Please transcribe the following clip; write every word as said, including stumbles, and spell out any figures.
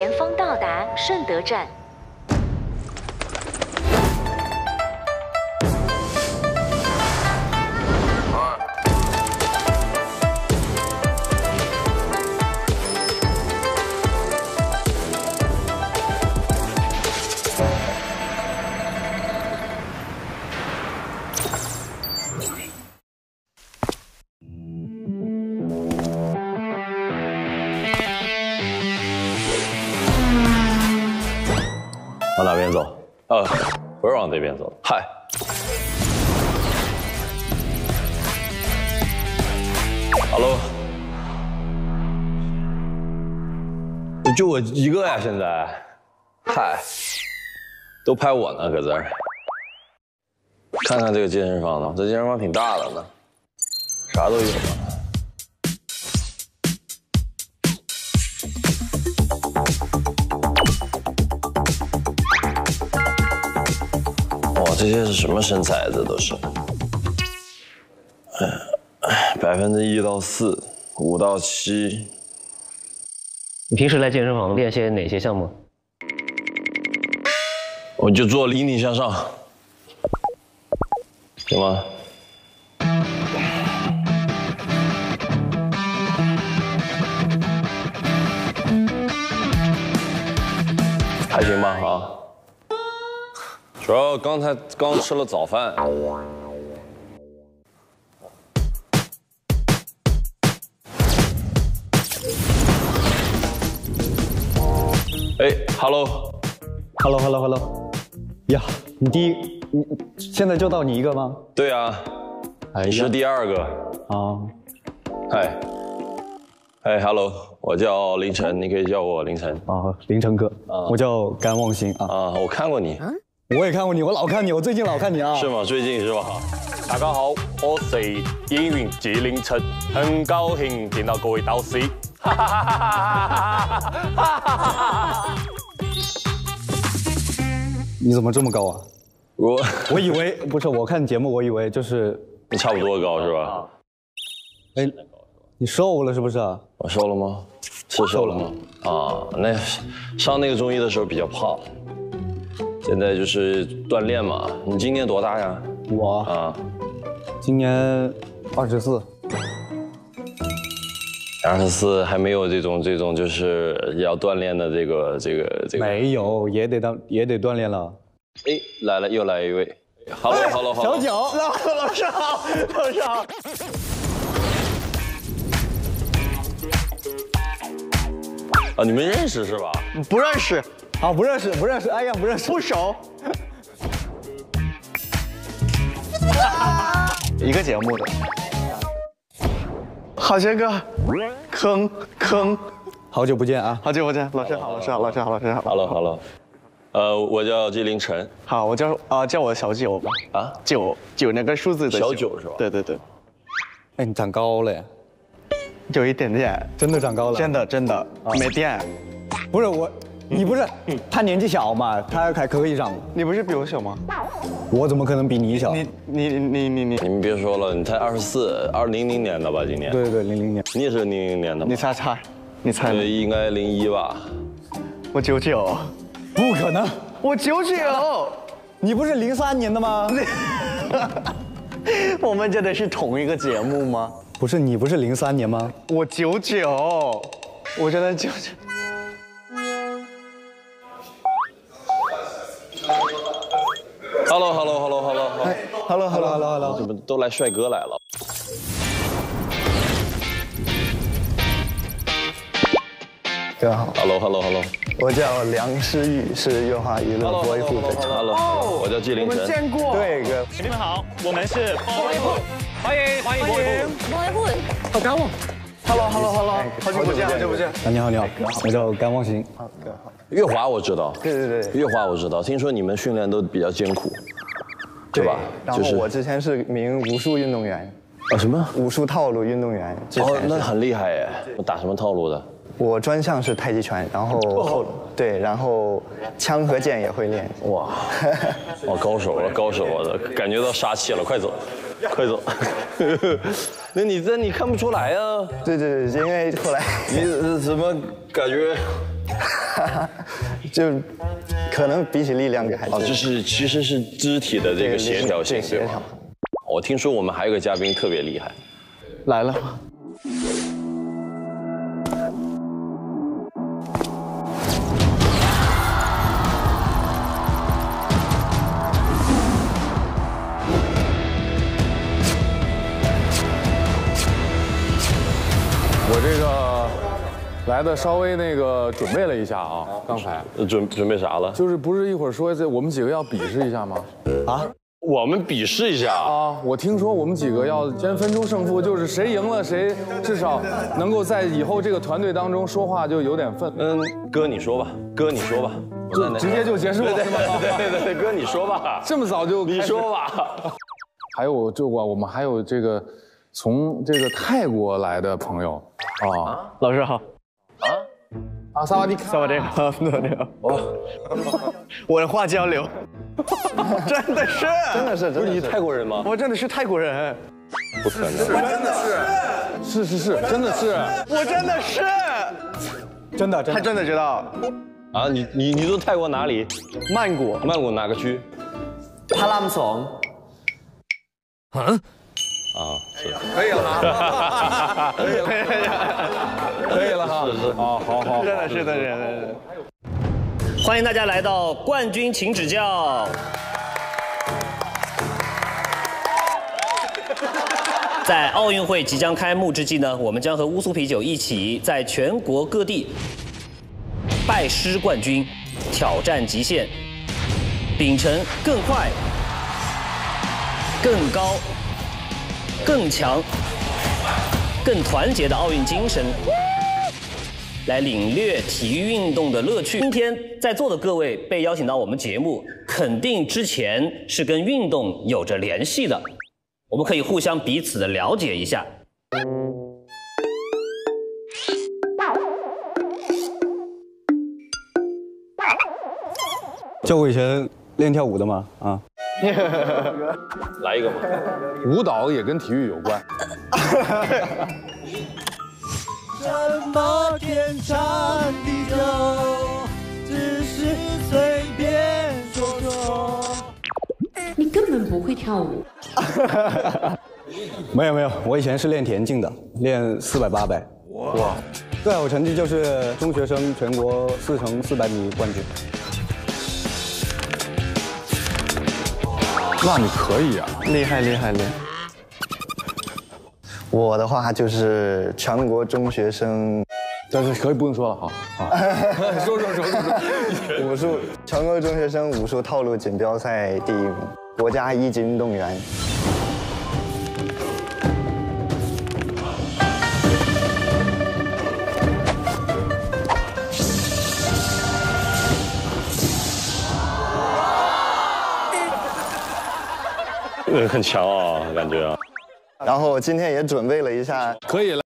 前方到达顺德站。 往哪边走？呃，不是往这边走。嗨，哈喽，就我一个呀，现在，嗨，都拍我呢，搁这儿。看看这个健身房呢，这健身房挺大的呢，啥都有呢。 这些是什么身材？这都是，百分之一到四，五到七。你平时来健身房练些哪些项目？我就做引体向上，行吗？还行吧啊。 主要刚才刚吃了早饭，哎 ，hello，hello，hello，hello， 呀，你第一，你现在就到你一个吗？对啊，哎，你是第二个啊。嗨，哎 ，hello， 我叫凌晨，你可以叫我凌晨啊，凌晨哥啊，我叫甘望星啊啊，我看过你。 我也看过你，我老看你，我最近老看你啊。是吗？最近是吧？大家好，我是演员纪凌尘，很高兴见到各位导师。哈哈哈哈哈哈哈！你怎么这么高啊？我我以为不是，我看节目我以为就是你差不多高是吧？哎，你瘦了是不是？我瘦了吗？是瘦了吗？啊，那上那个综艺的时候比较胖。 现在就是锻炼嘛。你今年多大呀？我啊，今年二十四。二十四还没有这种这种就是要锻炼的这个这个这个。没有，也得当也得锻炼了。哎，来了，又来一位。Hello，Hello， Hello。小九，老师好，老师好。啊，你们认识是吧？不认识。 好，不认识，不认识，哎呀，不认识，不熟。一个节目的，好杰哥，坑坑，好久不见啊，好久不见，老师好，老师好，老师好，老师好 ，hello hello， 呃，我叫纪凌尘，好，我叫啊、呃，叫我小九吧，啊，九九那个数字的小九是吧？对对对，哎，你长高了呀，有一点点，真的长高了，真的真的、啊、没变，不是我。 你不是他年纪小嘛？他还可以长。你不是比我小吗？我怎么可能比你小？你你你你你你们别说了，你才二十四，二零零年的吧？今年？对对，零零年。你也是零零年的吗？你猜猜，你猜。对，应该零一吧。我九九。不可能。我九九。你不是零三年的吗？我们真的是同一个节目吗？不是，你不是零三年吗？我九九，我真的九九。 Hello，Hello，Hello，Hello，Hello，Hello，Hello，Hello， 怎么都来帅哥来了？大家好 ，Hello，Hello，Hello， 我叫梁诗雨，是乐华娱乐 Boyhood 的成员。哦，我叫纪凌尘，我们见过。对哥，你们好，我们是 Boyhood， 欢迎欢迎 Boyhood， 好干旺 ，Hello，Hello，Hello， 好久不见，好久不见。你好，你好，我叫甘望星。好，哥好。乐华我知道，对对对，乐华我知道，听说你们训练都比较艰苦。 对吧？然后我之前是名武术运动员，啊什么？武术套路运动员。哦，那很厉害耶！我打什么套路的？我专项是太极拳，然后后对，然后枪和剑也会练。哇，哦，高手了，高手了，感觉到杀气了，快走，快走！那你这你看不出来啊？对对对，因为后来你怎么感觉？就可能比起力量给孩子，哦，就是其实是肢体的这个协调性，对吧？我听说我们还有个嘉宾特别厉害，来了吗？ 来的稍微那个准备了一下啊，刚才准准备啥了？就是不是一会儿说这我们几个要比试一下吗？啊，我们比试一下啊！我听说我们几个要先分出胜负，就是谁赢了谁至少能够在以后这个团队当中说话就有点份。嗯，哥你说吧，哥你说吧，就直接就结束了。对对对对，哥你说吧，这么早就你说吧。还有就我我们还有这个从这个泰国来的朋友啊，老师好。 啊啊！萨瓦迪卡，萨瓦迪卡，萨瓦迪卡！哦，我的话交流，真的是，真的是，不是你泰国人吗？我真的是泰国人，不可能，真的是，是是是，真的是，我真的是，真的，他真的知道。啊，你你你从泰国哪里？曼谷，曼谷哪个区？帕拉姆松。嗯。 啊，是可以了哈，可以了，可以了哈，是是啊，好好，真的是的，真的是。欢迎大家来到冠军，请指教。在奥运会即将开幕之际呢，我们将和乌苏啤酒一起在全国各地拜师冠军，挑战极限，秉承更快、更高。 更强、更团结的奥运精神，来领略体育运动的乐趣。今天在座的各位被邀请到我们节目，肯定之前是跟运动有着联系的，我们可以互相彼此的了解一下。教过以前练跳舞的吗？啊。 来一个吧，舞蹈也跟体育有关。什么天长地久，只是随便说说。你根本不会跳舞。没有没有，我以前是练田径的，练四百八百。哇，最好成绩就是中学生全国四乘四百米冠军。 那你可以啊，厉害厉害厉害！我的话就是全国中学生，但是可以不用说了哈。说说说说，武术全国中学生武术套路锦标赛第一名，国家一级运动员。很强啊，感觉啊。然后我今天也准备了一下，可以了。